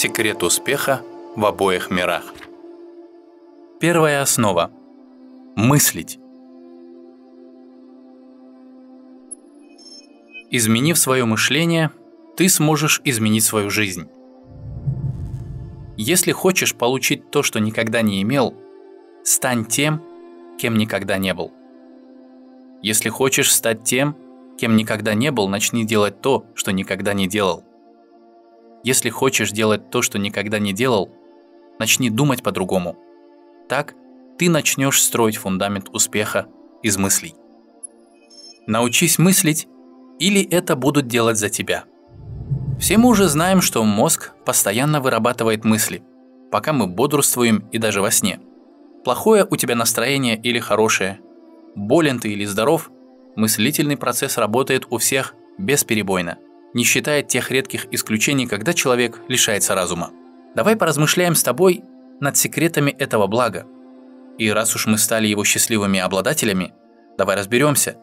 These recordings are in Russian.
Секрет успеха в обоих мирах. Первая основа. Мыслить. Изменив свое мышление, ты сможешь изменить свою жизнь. Если хочешь получить то, что никогда не имел, стань тем, кем никогда не был. Если хочешь стать тем, кем никогда не был, начни делать то, что никогда не делал. Если хочешь делать то, что никогда не делал, начни думать по-другому. Так ты начнешь строить фундамент успеха из мыслей. Научись мыслить, или это будут делать за тебя. Все мы уже знаем, что мозг постоянно вырабатывает мысли, пока мы бодрствуем и даже во сне. Плохое у тебя настроение или хорошее, болен ты или здоров, мыслительный процесс работает у всех бесперебойно, не считая тех редких исключений, когда человек лишается разума. Давай поразмышляем с тобой над секретами этого блага. И раз уж мы стали его счастливыми обладателями, давай разберемся,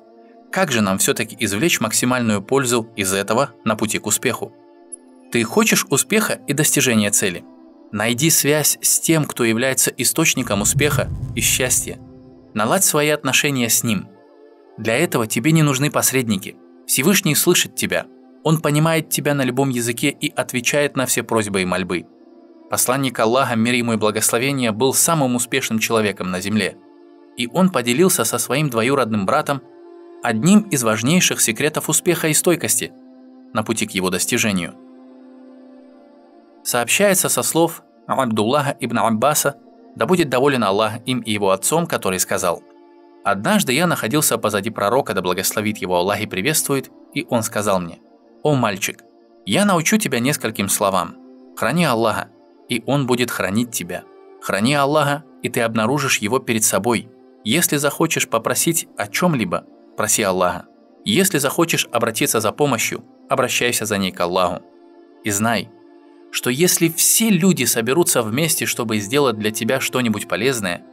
как же нам все-таки извлечь максимальную пользу из этого на пути к успеху. Ты хочешь успеха и достижения цели? Найди связь с тем, кто является источником успеха и счастья. Наладь свои отношения с ним. Для этого тебе не нужны посредники. Всевышний слышит тебя. Он понимает тебя на любом языке и отвечает на все просьбы и мольбы. Посланник Аллаха, мир ему и благословение, был самым успешным человеком на земле. И он поделился со своим двоюродным братом одним из важнейших секретов успеха и стойкости на пути к его достижению. Сообщается со слов Абдуллаха ибн Аббаса, да будет доволен Аллах им и его отцом, который сказал: «Однажды я находился позади пророка, да благословит его Аллах и приветствует, и он сказал мне: „О, мальчик, я научу тебя нескольким словам. Храни Аллаха, и он будет хранить тебя. Храни Аллаха, и ты обнаружишь его перед собой. Если захочешь попросить о чем-либо, проси Аллаха. Если захочешь обратиться за помощью, обращайся за ней к Аллаху. И знай, что если все люди соберутся вместе, чтобы сделать для тебя что-нибудь полезное,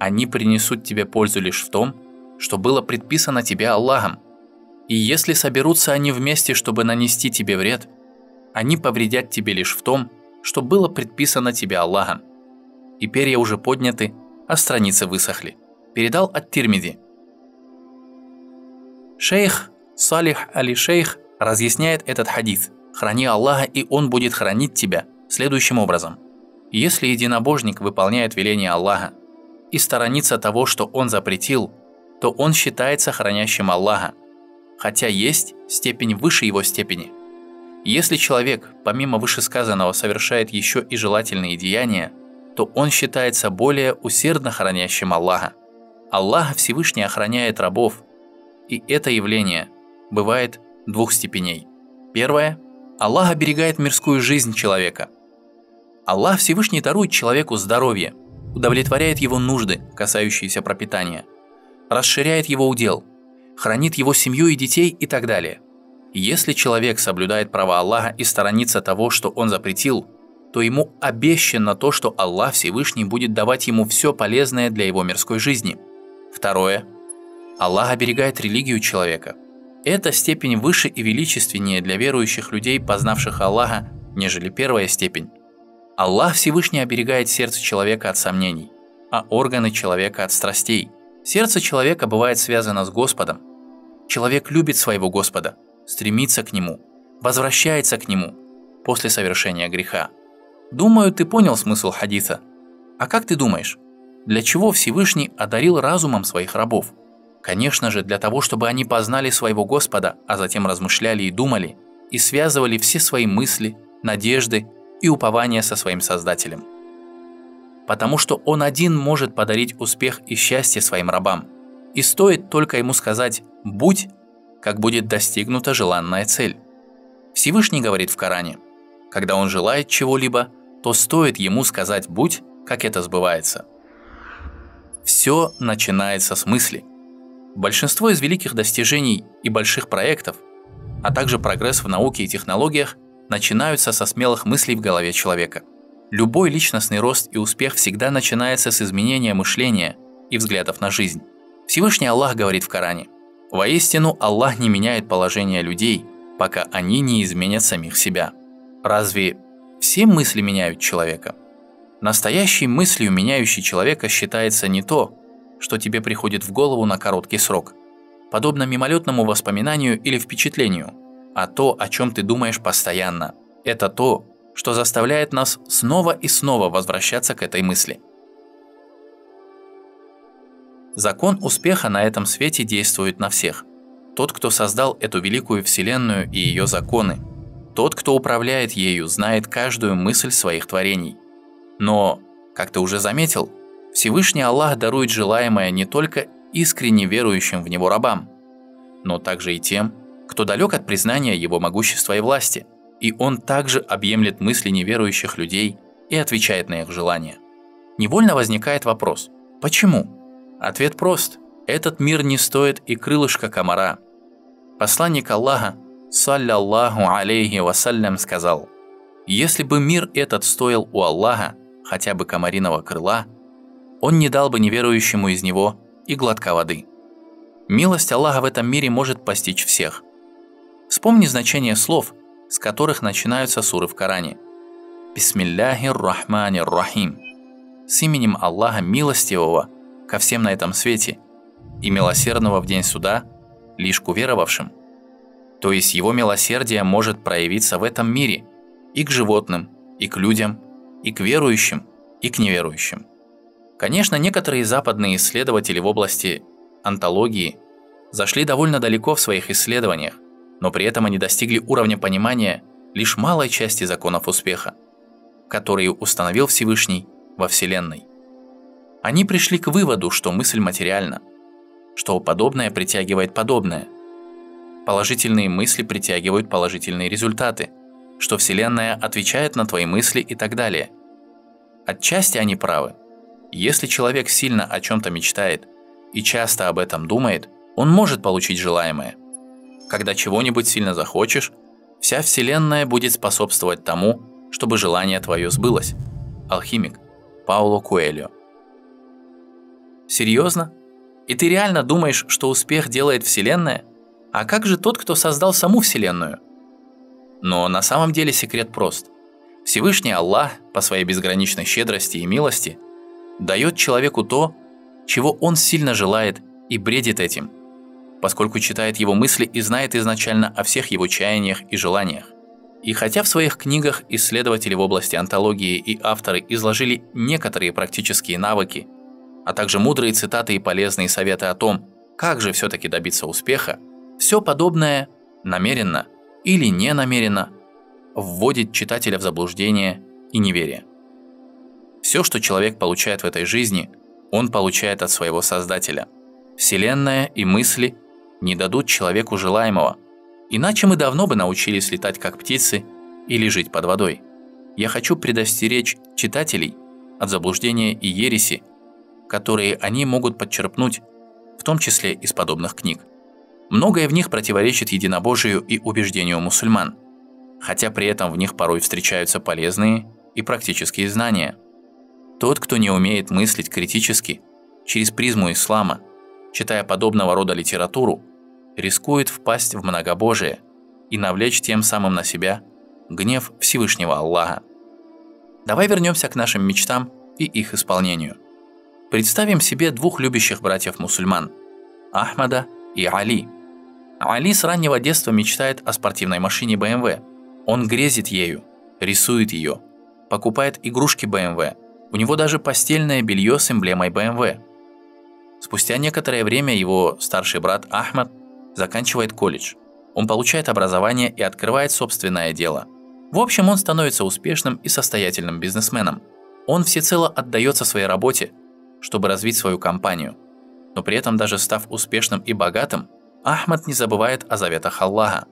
они принесут тебе пользу лишь в том, что было предписано тебе Аллахом. И если соберутся они вместе, чтобы нанести тебе вред, они повредят тебе лишь в том, что было предписано тебе Аллахом». И перья уже подняты, а страницы высохли. Передал ат-Тирмиди. Шейх Салих Али-Шейх разъясняет этот хадис «Храни Аллаха, и Он будет хранить тебя» следующим образом. Если единобожник выполняет веление Аллаха и сторонится того, что он запретил, то он считается хранящим Аллаха, хотя есть степень выше его степени. Если человек, помимо вышесказанного, совершает еще и желательные деяния, то он считается более усердно хранящим Аллаха. Аллах Всевышний охраняет рабов, и это явление бывает двух степеней. Первое. Аллах оберегает мирскую жизнь человека. Аллах Всевышний дарует человеку здоровье, удовлетворяет его нужды, касающиеся пропитания, расширяет его удел, хранит его семью и детей и так далее. Если человек соблюдает права Аллаха и сторонится того, что он запретил, то ему обещано то, что Аллах Всевышний будет давать ему все полезное для его мирской жизни. Второе. Аллах оберегает религию человека. Это степень выше и величественнее для верующих людей, познавших Аллаха, нежели первая степень. Аллах Всевышний оберегает сердце человека от сомнений, а органы человека от страстей. Сердце человека бывает связано с Господом. Человек любит своего Господа, стремится к Нему, возвращается к Нему после совершения греха. Думаю, ты понял смысл хадиса. А как ты думаешь, для чего Всевышний одарил разумом своих рабов? Конечно же, для того, чтобы они познали своего Господа, а затем размышляли и думали, и связывали все свои мысли, надежды и упования со своим Создателем. Потому что Он один может подарить успех и счастье своим рабам. И стоит только Ему сказать «будь», как будет достигнута желанная цель. Всевышний говорит в Коране: когда Он желает чего-либо, то стоит Ему сказать «будь», как это сбывается. Все начинается с мысли. Большинство из великих достижений и больших проектов, а также прогресс в науке и технологиях, начинаются со смелых мыслей в голове человека. Любой личностный рост и успех всегда начинается с изменения мышления и взглядов на жизнь. Всевышний Аллах говорит в Коране: «Воистину Аллах не меняет положение людей, пока они не изменят самих себя». Разве Все мысли меняют человека. Настоящей мыслью, меняющей человека, считается не то, что тебе приходит в голову на короткий срок, подобно мимолетному воспоминанию или впечатлению, а то, о чем ты думаешь постоянно. Это то, что заставляет нас снова и снова возвращаться к этой мысли. Закон успеха на этом свете действует на всех. Тот, кто создал эту великую вселенную и ее законы, тот, кто управляет ею, знает каждую мысль своих творений. Но, как ты уже заметил, Всевышний Аллах дарует желаемое не только искренне верующим в Него рабам, но также и тем, кто далек от признания Его могущества и власти, и Он также объемлет мысли неверующих людей и отвечает на их желания. Невольно возникает вопрос: почему? Ответ прост. Этот мир не стоит и крылышка комара. Посланник Аллаха, саллаллаху алейхи вассалям, сказал: «Если бы мир этот стоил у Аллаха хотя бы комариного крыла, Он не дал бы неверующему из него и глотка воды». Милость Аллаха в этом мире может постичь всех. Вспомни значение слов, с которых начинаются суры в Коране. «Бисмилляхир рахманир рахим» – с именем Аллаха Милостивого ко всем на этом свете и милосердного в день суда лишь к уверовавшим. То есть его милосердие может проявиться в этом мире и к животным, и к людям, и к верующим, и к неверующим. Конечно, некоторые западные исследователи в области онтологии зашли довольно далеко в своих исследованиях, но при этом они достигли уровня понимания лишь малой части законов успеха, которые установил Всевышний во Вселенной. Они пришли к выводу, что мысль материальна, что подобное притягивает подобное. Положительные мысли притягивают положительные результаты, что Вселенная отвечает на твои мысли и так далее. Отчасти они правы. Если человек сильно о чем-то мечтает и часто об этом думает, он может получить желаемое. Когда чего-нибудь сильно захочешь, вся Вселенная будет способствовать тому, чтобы желание твое сбылось. Алхимик Пауло Коэльо. Серьезно? И ты реально думаешь, что успех делает Вселенная? А как же тот, кто создал саму Вселенную? Но на самом деле секрет прост. Всевышний Аллах по своей безграничной щедрости и милости дает человеку то, чего он сильно желает и бредит этим, поскольку читает его мысли и знает изначально о всех его чаяниях и желаниях. И хотя в своих книгах исследователи в области онтологии и авторы изложили некоторые практические навыки, а также мудрые цитаты и полезные советы о том, как же все-таки добиться успеха, все подобное намеренно или не намеренно вводит читателя в заблуждение и неверие. Все, что человек получает в этой жизни, он получает от своего Создателя. Вселенная и мысли не дадут человеку желаемого, иначе мы давно бы научились летать как птицы или жить под водой. Я хочу предостеречь читателей от заблуждения и ереси, которые они могут подчерпнуть, в том числе из подобных книг. Многое в них противоречит единобожию и убеждению мусульман, хотя при этом в них порой встречаются полезные и практические знания. Тот, кто не умеет мыслить критически через призму ислама, читая подобного рода литературу, рискует впасть в многобожие и навлечь тем самым на себя гнев Всевышнего Аллаха. Давай вернемся к нашим мечтам и их исполнению. Представим себе двух любящих братьев-мусульман – Ахмада и Али. Али с раннего детства мечтает о спортивной машине BMW. Он грезит ею, рисует ее, покупает игрушки BMW. У него даже постельное белье с эмблемой BMW. Спустя некоторое время его старший брат Ахмад заканчивает колледж. Он получает образование и открывает собственное дело. В общем, он становится успешным и состоятельным бизнесменом. Он всецело отдается своей работе, чтобы развить свою компанию. Но при этом, даже став успешным и богатым, Ахмад не забывает о заветах Аллаха.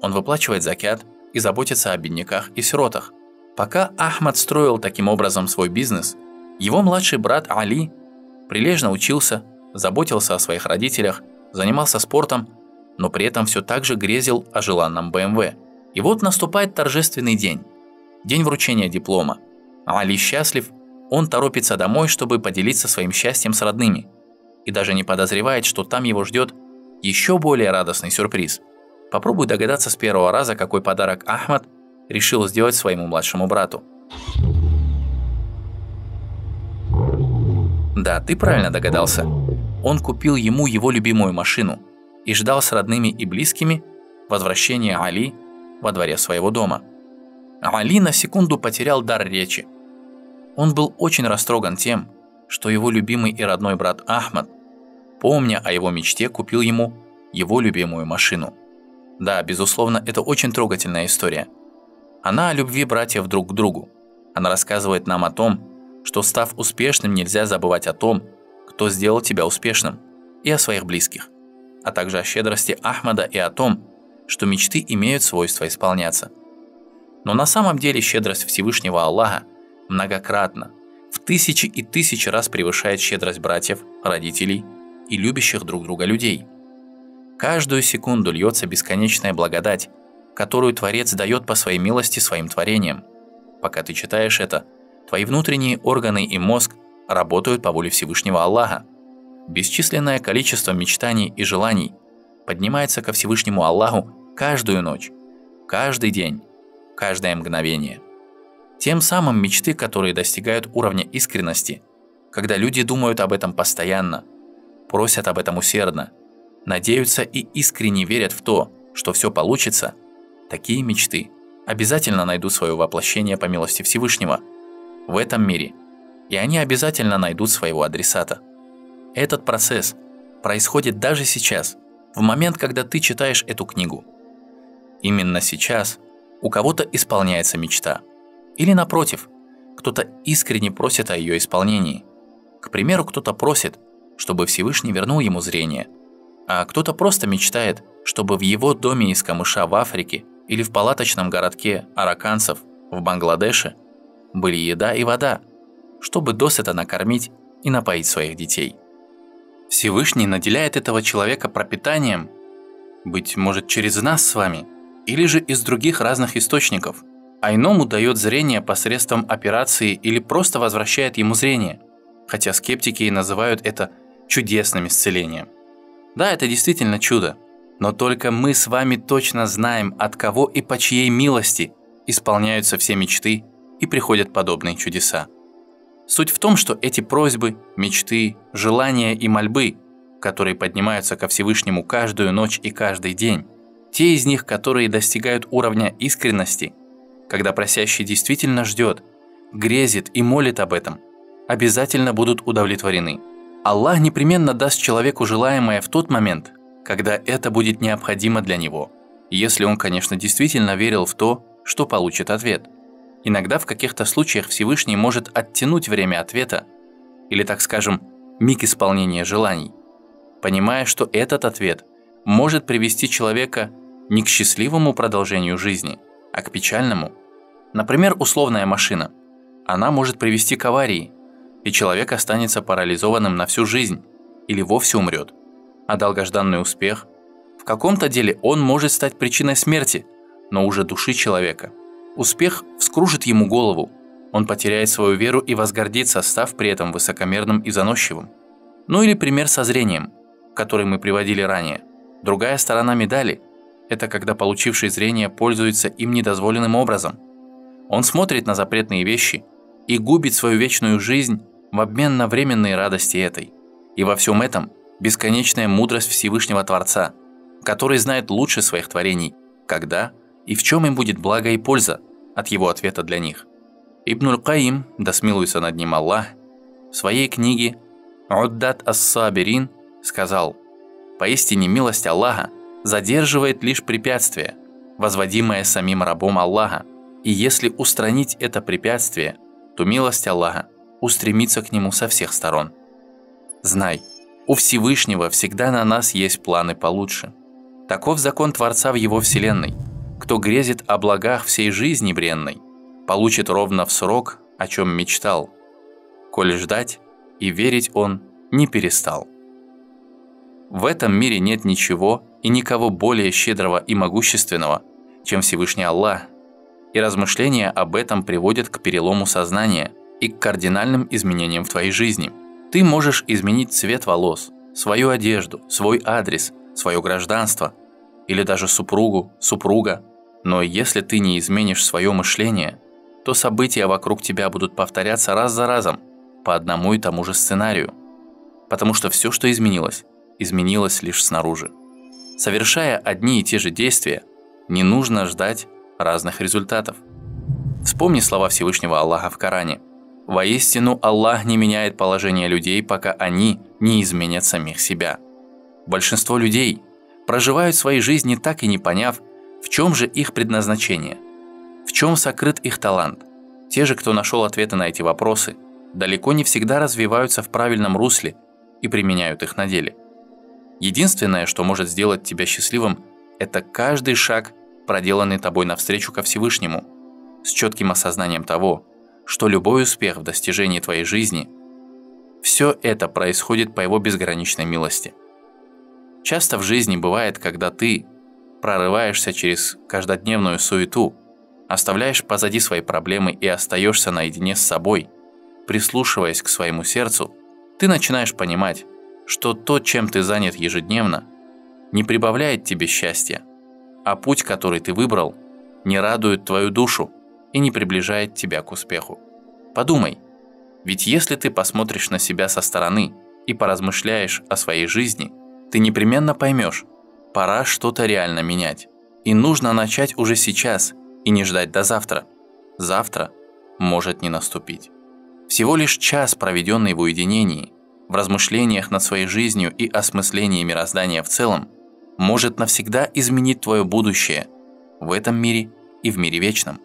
Он выплачивает закят и заботится о бедняках и сиротах. Пока Ахмад строил таким образом свой бизнес, его младший брат Али прилежно учился, заботился о своих родителях, занимался спортом, но при этом все так же грезил о желанном BMW. И вот наступает торжественный день, день вручения диплома. Али счастлив. Он торопится домой, чтобы поделиться своим счастьем с родными, и даже не подозревает, что там его ждет еще более радостный сюрприз. Попробуй догадаться с первого раза, какой подарок Ахмад решил сделать своему младшему брату. Да, ты правильно догадался. Он купил ему его любимую машину и ждал с родными и близкими возвращения Али во дворе своего дома. Али на секунду потерял дар речи. Он был очень растроган тем, что его любимый и родной брат Ахмад, помня о его мечте, купил ему его любимую машину. Да, безусловно, это очень трогательная история. Она о любви братьев друг к другу. Она рассказывает нам о том, что, став успешным, нельзя забывать о том, кто сделал тебя успешным, и о своих близких, а также о щедрости Ахмада и о том, что мечты имеют свойство исполняться. Но на самом деле щедрость Всевышнего Аллаха многократно, в тысячи и тысячи раз превышает щедрость братьев, родителей и любящих друг друга людей. Каждую секунду льется бесконечная благодать, которую Творец дает по своей милости своим творениям. Пока ты читаешь это, твои внутренние органы и мозг работают по воле Всевышнего Аллаха. Бесчисленное количество мечтаний и желаний поднимается ко Всевышнему Аллаху каждую ночь, каждый день, каждое мгновение. Тем самым мечты, которые достигают уровня искренности, когда люди думают об этом постоянно, просят об этом усердно, надеются и искренне верят в то, что все получится, такие мечты обязательно найдут свое воплощение по милости Всевышнего в этом мире, и они обязательно найдут своего адресата. Этот процесс происходит даже сейчас, в момент, когда ты читаешь эту книгу. Именно сейчас у кого-то исполняется мечта. Или напротив, кто-то искренне просит о ее исполнении. К примеру, кто-то просит, чтобы Всевышний вернул ему зрение, а кто-то просто мечтает, чтобы в его доме из камыша в Африке или в палаточном городке араканцев в Бангладеше были еда и вода, чтобы досыта накормить и напоить своих детей. Всевышний наделяет этого человека пропитанием, быть может, через нас с вами, или же из других разных источников, а иному дает зрение посредством операции или просто возвращает ему зрение, хотя скептики и называют это чудесным исцелением. Да, это действительно чудо, но только мы с вами точно знаем, от кого и по чьей милости исполняются все мечты и приходят подобные чудеса. Суть в том, что эти просьбы, мечты, желания и мольбы, которые поднимаются ко Всевышнему каждую ночь и каждый день, те из них, которые достигают уровня искренности, когда просящий действительно ждет, грезит и молит об этом, обязательно будут удовлетворены. Аллах непременно даст человеку желаемое в тот момент, когда это будет необходимо для него, если он, конечно, действительно верил в то, что получит ответ. Иногда в каких-то случаях Всевышний может оттянуть время ответа, или, так скажем, миг исполнения желаний, понимая, что этот ответ может привести человека не к счастливому продолжению жизни, а к печальному. Например, условная машина. Она может привести к аварии, и человек останется парализованным на всю жизнь или вовсе умрет. А долгожданный успех? В каком-то деле он может стать причиной смерти, но уже души человека. Успех вскружит ему голову, он потеряет свою веру и возгордится, став при этом высокомерным и заносчивым. Ну или пример со зрением, который мы приводили ранее. Другая сторона медали – это когда получивший зрение пользуется им недозволенным образом. Он смотрит на запретные вещи и губит свою вечную жизнь в обмен на временные радости этой. И во всем этом бесконечная мудрость Всевышнего Творца, который знает лучше своих творений, когда и в чем им будет благо и польза от его ответа для них. Ибн уль-Каим, да смилуется над ним Аллах, в своей книге «Уддат ас-сабирин» сказал: «Поистине милость Аллаха задерживает лишь препятствие, возводимое самим рабом Аллаха, и если устранить это препятствие, то милость Аллаха устремится к нему со всех сторон». Знай, у Всевышнего всегда на нас есть планы получше. Таков закон Творца в его вселенной. Кто грезит о благах всей жизни бренной, получит ровно в срок, о чем мечтал. Коль ждать и верить он не перестал. В этом мире нет ничего и никого более щедрого и могущественного, чем Всевышний Аллах, и размышления об этом приводят к перелому сознания и к кардинальным изменениям в твоей жизни. Ты можешь изменить цвет волос, свою одежду, свой адрес, свое гражданство или даже супругу, супруга, Но если ты не изменишь свое мышление, то события вокруг тебя будут повторяться раз за разом, по одному и тому же сценарию. Потому что все, что изменилось, изменилось лишь снаружи. Совершая одни и те же действия, не нужно ждать разных результатов. Вспомни слова Всевышнего Аллаха в Коране. «Воистину Аллах не меняет положение людей, пока они не изменят самих себя». Большинство людей проживают свои жизни так и не поняв, в чем же их предназначение, в чем сокрыт их талант. Те же, кто нашел ответы на эти вопросы, далеко не всегда развиваются в правильном русле и применяют их на деле. Единственное, что может сделать тебя счастливым, это каждый шаг, проделанный тобой навстречу ко Всевышнему, с четким осознанием того, что любой успех в достижении твоей жизни – все это происходит по его безграничной милости. Часто в жизни бывает, когда ты прорываешься через каждодневную суету, оставляешь позади свои проблемы и остаешься наедине с собой, прислушиваясь к своему сердцу, ты начинаешь понимать, что то, чем ты занят ежедневно, не прибавляет тебе счастья, а путь, который ты выбрал, не радует твою душу и не приближает тебя к успеху. Подумай, ведь если ты посмотришь на себя со стороны и поразмышляешь о своей жизни, ты непременно поймешь, пора что-то реально менять. И нужно начать уже сейчас и не ждать до завтра. Завтра может не наступить. Всего лишь час, проведенный в уединении, в размышлениях над своей жизнью и осмыслении мироздания в целом, может навсегда изменить твое будущее в этом мире и в мире вечном.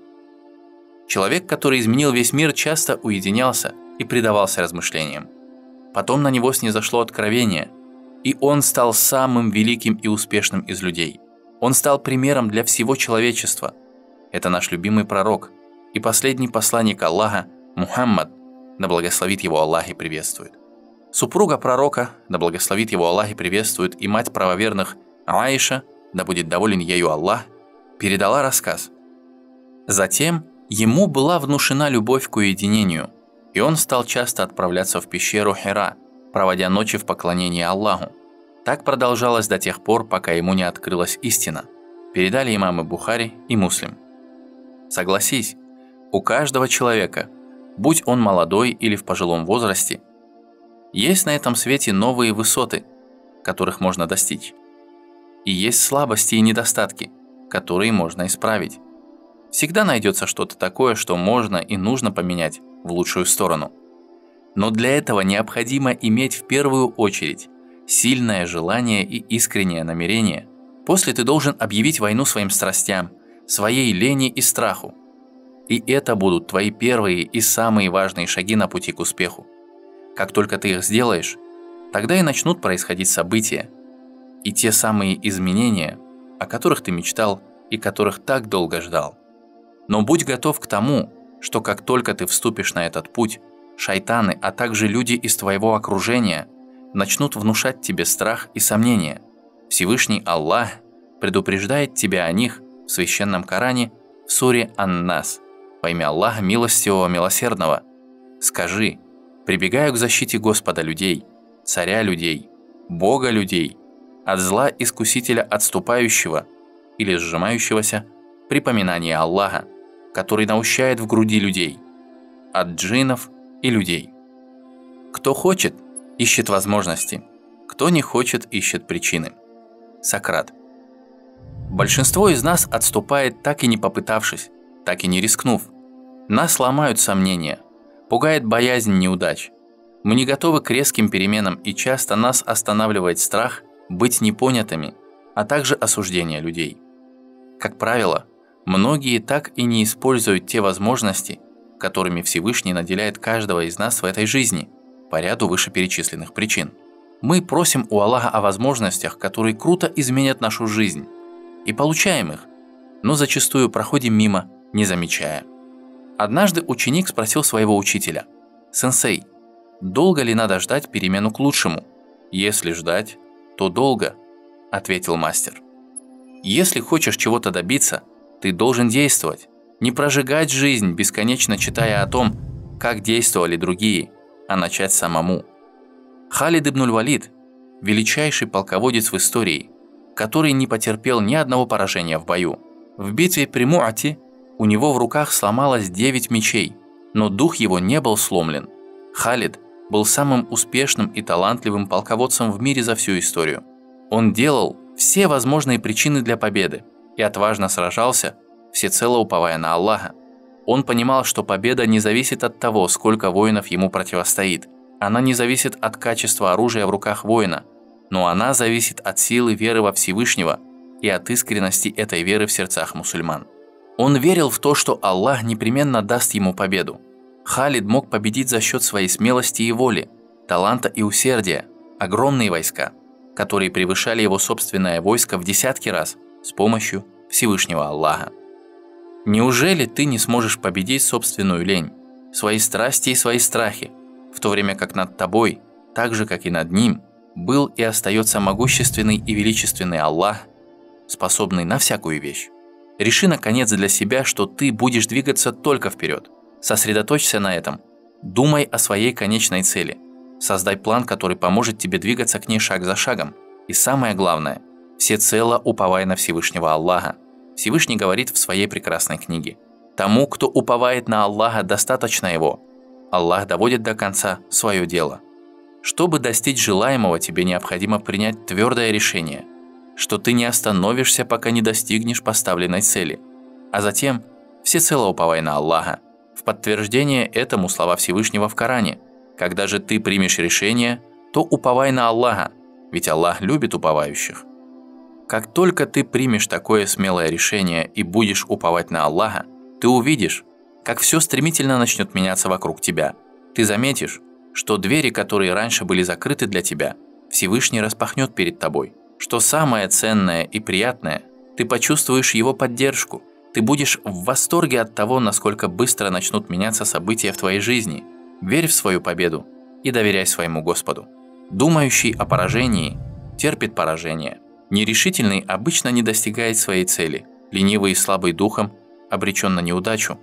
Человек, который изменил весь мир, часто уединялся и предавался размышлениям. Потом на него снизошло откровение, и он стал самым великим и успешным из людей. Он стал примером для всего человечества. Это наш любимый пророк и последний посланник Аллаха, Мухаммад, да благословит его Аллах и приветствует. Супруга пророка, да благословит его Аллах и приветствует, и мать правоверных Аиша, да будет доволен ею Аллах, передала рассказ. Затем ему была внушена любовь к уединению, и он стал часто отправляться в пещеру Хира, проводя ночи в поклонении Аллаху. Так продолжалось до тех пор, пока ему не открылась истина. Передали имамы Бухари и Муслим. Согласись, у каждого человека, будь он молодой или в пожилом возрасте, есть на этом свете новые высоты, которых можно достичь. И есть слабости и недостатки, которые можно исправить. Всегда найдется что-то такое, что можно и нужно поменять в лучшую сторону. Но для этого необходимо иметь в первую очередь сильное желание и искреннее намерение. После ты должен объявить войну своим страстям, своей лени и страху. И это будут твои первые и самые важные шаги на пути к успеху. Как только ты их сделаешь, тогда и начнут происходить события. И те самые изменения, о которых ты мечтал и которых так долго ждал. Но будь готов к тому, что как только ты вступишь на этот путь, шайтаны, а также люди из твоего окружения начнут внушать тебе страх и сомнения. Всевышний Аллах предупреждает тебя о них в священном Коране в суре Ан-Нас. «Во имя Аллаха милостивого, милосердного, скажи, прибегаю к защите Господа людей, царя людей, Бога людей, от зла искусителя отступающего или сжимающегося, припоминание Аллаха, который наущает в груди людей, от джиннов и людей». Кто хочет, ищет возможности, кто не хочет, ищет причины. Сократ. Большинство из нас отступает, так и не попытавшись, так и не рискнув. Нас ломают сомнения, пугает боязнь неудач. Мы не готовы к резким переменам, и часто нас останавливает страх быть непонятыми, а также осуждение людей. Как правило, многие так и не используют те возможности, которыми Всевышний наделяет каждого из нас в этой жизни, по ряду вышеперечисленных причин. Мы просим у Аллаха о возможностях, которые круто изменят нашу жизнь, и получаем их, но зачастую проходим мимо, не замечая. Однажды ученик спросил своего учителя: «Сенсей, долго ли надо ждать перемену к лучшему?» «Если ждать, то долго», – ответил мастер. «Если хочешь чего-то добиться, ты должен действовать, не прожигать жизнь, бесконечно читая о том, как действовали другие, а начать самому». Халид ибн уль-Валид – величайший полководец в истории, который не потерпел ни одного поражения в бою. В битве при Муате у него в руках сломалось 9 мечей, но дух его не был сломлен. Халид был самым успешным и талантливым полководцем в мире за всю историю. Он делал все возможные причины для победы и отважно сражался, всецело уповая на Аллаха. Он понимал, что победа не зависит от того, сколько воинов ему противостоит. Она не зависит от качества оружия в руках воина, но она зависит от силы веры во Всевышнего и от искренности этой веры в сердцах мусульман. Он верил в то, что Аллах непременно даст ему победу. Халид мог победить за счет своей смелости и воли, таланта и усердия, огромные войска, которые превышали его собственное войско в десятки раз с помощью Всевышнего Аллаха. Неужели ты не сможешь победить собственную лень, свои страсти и свои страхи, в то время как над тобой, так же как и над ним, был и остается могущественный и величественный Аллах, способный на всякую вещь? Реши наконец для себя, что ты будешь двигаться только вперед. Сосредоточься на этом. Думай о своей конечной цели. Создай план, который поможет тебе двигаться к ней шаг за шагом. И самое главное, всецело уповай на Всевышнего Аллаха. Всевышний говорит в своей прекрасной книге: «Тому, кто уповает на Аллаха, достаточно его. Аллах доводит до конца свое дело». Чтобы достичь желаемого, тебе необходимо принять твердое решение, что ты не остановишься, пока не достигнешь поставленной цели, а затем всецело уповай на Аллаха. В подтверждение этому слова Всевышнего в Коране: «Когда же ты примешь решение, то уповай на Аллаха, ведь Аллах любит уповающих». Как только ты примешь такое смелое решение и будешь уповать на Аллаха, ты увидишь, как все стремительно начнет меняться вокруг тебя. Ты заметишь, что двери, которые раньше были закрыты для тебя, Всевышний распахнет перед тобой. Что самое ценное и приятное, ты почувствуешь его поддержку. Ты будешь в восторге от того, насколько быстро начнут меняться события в твоей жизни. Верь в свою победу и доверяй своему Господу. Думающий о поражении терпит поражение. Нерешительный обычно не достигает своей цели, ленивый и слабый духом обречен на неудачу,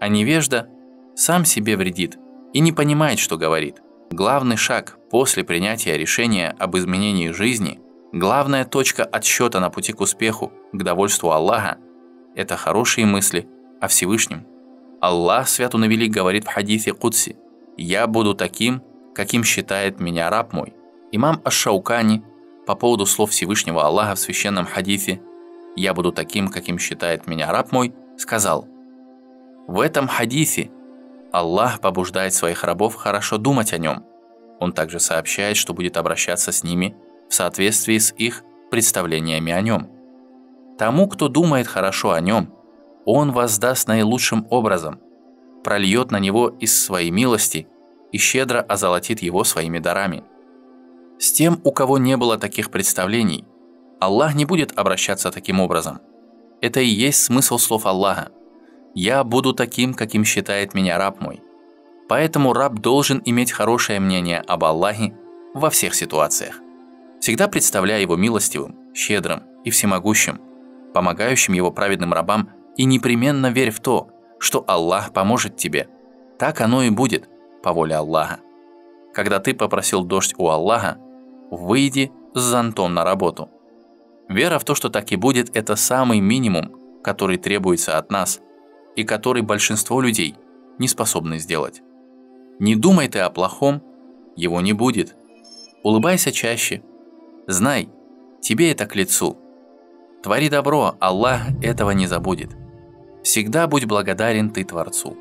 а невежда сам себе вредит и не понимает, что говорит. Главный шаг после принятия решения об изменении жизни, главная точка отсчета на пути к успеху, к довольству Аллаха – это хорошие мысли о Всевышнем. Аллах свят он и велик говорит в хадисе Кудси: «Я буду таким, каким считает меня раб мой». Имам Аш-Шаукани по поводу слов Всевышнего Аллаха в священном хадисе «Я буду таким, каким считает меня раб мой» сказал: «В этом хадисе Аллах побуждает своих рабов хорошо думать о нем. Он также сообщает, что будет обращаться с ними в соответствии с их представлениями о нем. Тому, кто думает хорошо о нем, он воздаст наилучшим образом, прольет на него из своей милости и щедро озолотит его своими дарами». С тем, у кого не было таких представлений, Аллах не будет обращаться таким образом. Это и есть смысл слов Аллаха: «Я буду таким, каким считает меня раб мой». Поэтому раб должен иметь хорошее мнение об Аллахе во всех ситуациях, всегда представляя его милостивым, щедрым и всемогущим, помогающим его праведным рабам, и непременно верь в то, что Аллах поможет тебе. Так оно и будет по воле Аллаха. Когда ты попросил дождь у Аллаха, выйди с зонтом на работу. Вера в то, что так и будет, – это самый минимум, который требуется от нас и который большинство людей не способны сделать. Не думай ты о плохом, его не будет. Улыбайся чаще. Знай, тебе это к лицу. Твори добро, Аллах этого не забудет. Всегда будь благодарен ты Творцу.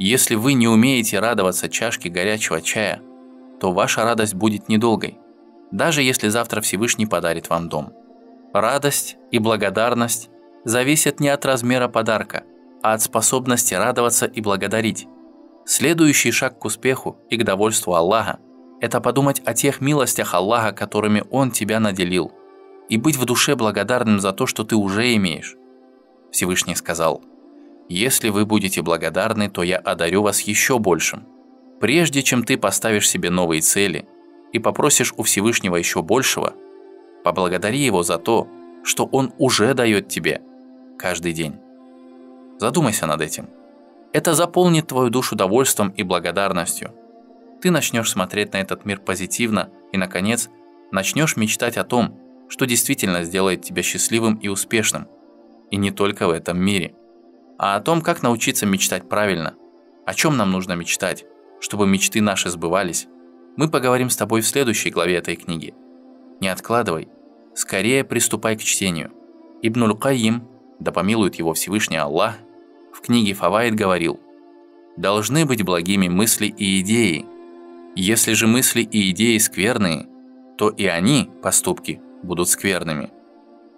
Если вы не умеете радоваться чашке горячего чая, то ваша радость будет недолгой, даже если завтра Всевышний подарит вам дом. Радость и благодарность зависят не от размера подарка, а от способности радоваться и благодарить. Следующий шаг к успеху и к довольству Аллаха – это подумать о тех милостях Аллаха, которыми Он тебя наделил, и быть в душе благодарным за то, что ты уже имеешь. Всевышний сказал: «Если вы будете благодарны, то я одарю вас еще большим». Прежде чем ты поставишь себе новые цели и попросишь у Всевышнего еще большего, поблагодари Его за то, что Он уже дает тебе каждый день. Задумайся над этим. Это заполнит твою душу довольством и благодарностью. Ты начнешь смотреть на этот мир позитивно и, наконец, начнешь мечтать о том, что действительно сделает тебя счастливым и успешным. и не только в этом мире, а о том, как научиться мечтать правильно, о чем нам нужно мечтать, чтобы мечты наши сбывались, мы поговорим с тобой в следующей главе этой книги. Не откладывай, скорее приступай к чтению. Ибн уль-Каим, да помилует его Всевышний Аллах, в книге «Фаваид» говорил: «Должны быть благими мысли и идеи. Если же мысли и идеи скверные, то и они, поступки, будут скверными.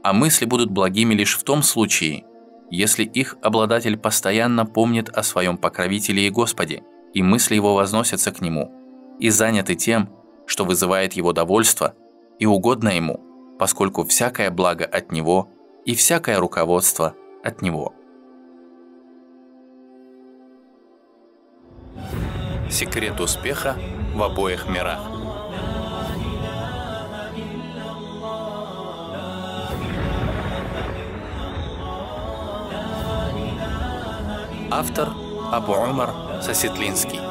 А мысли будут благими лишь в том случае, если их обладатель постоянно помнит о своем покровителе и Господе, и мысли его возносятся к нему, и заняты тем, что вызывает его довольство и угодно ему, поскольку всякое благо от него и всякое руководство от него». Секрет успеха в обоих мирах. Автор Абу Умар Саситлинский.